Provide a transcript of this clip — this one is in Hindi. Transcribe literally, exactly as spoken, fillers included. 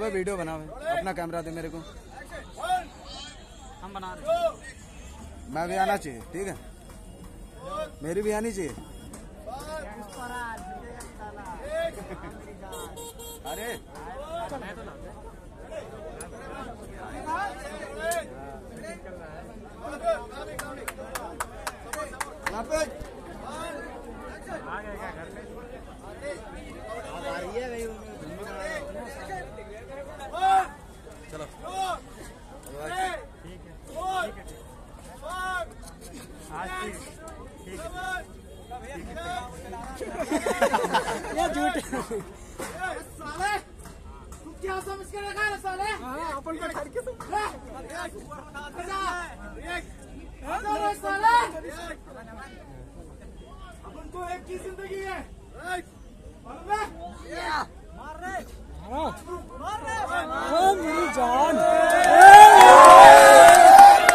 अबे वीडियो बना भाई, अपना कैमरा दे मेरे को, हम बना रहे हैं। मैं भी आना चाहिए, ठीक है, मेरी भी आनी चाहिए। अरे चलो ठीक है, अपन को एक की जिंदगी है, मार रहे मार रहे मार रहे।